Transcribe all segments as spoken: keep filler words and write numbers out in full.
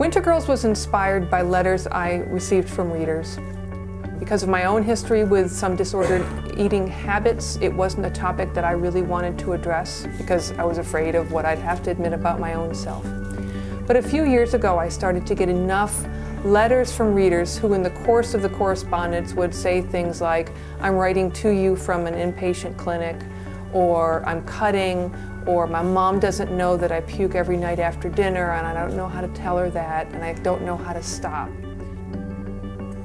Wintergirls was inspired by letters I received from readers. Because of my own history with some disordered eating habits, it wasn't a topic that I really wanted to address because I was afraid of what I'd have to admit about my own self. But a few years ago, I started to get enough letters from readers who in the course of the correspondence would say things like, "I'm writing to you from an inpatient clinic," or "I'm cutting," or "My mom doesn't know that I puke every night after dinner and I don't know how to tell her that and I don't know how to stop."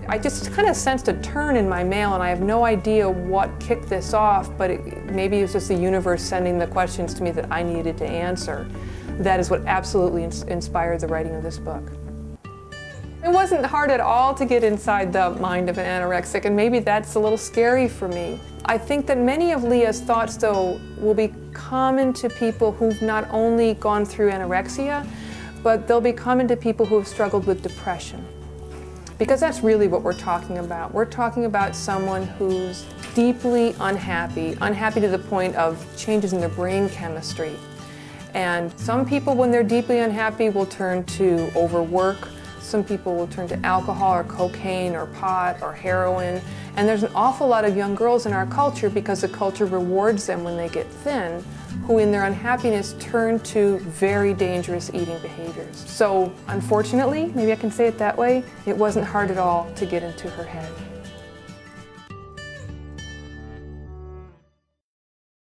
I just kind of sensed a turn in my mail, and I have no idea what kicked this off, but it, maybe it was just the universe sending the questions to me that I needed to answer. That is what absolutely ins inspired the writing of this book. It wasn't hard at all to get inside the mind of an anorexic, and maybe that's a little scary for me. I think that many of Leah's thoughts, though, will be common to people who've not only gone through anorexia, but they'll be common to people who have struggled with depression. Because that's really what we're talking about. We're talking about someone who's deeply unhappy, unhappy to the point of changes in their brain chemistry. And some people, when they're deeply unhappy, will turn to overwork. Some people will turn to alcohol or cocaine or pot or heroin. And there's an awful lot of young girls in our culture, because the culture rewards them when they get thin, who in their unhappiness turn to very dangerous eating behaviors. So unfortunately, maybe I can say it that way, it wasn't hard at all to get into her head.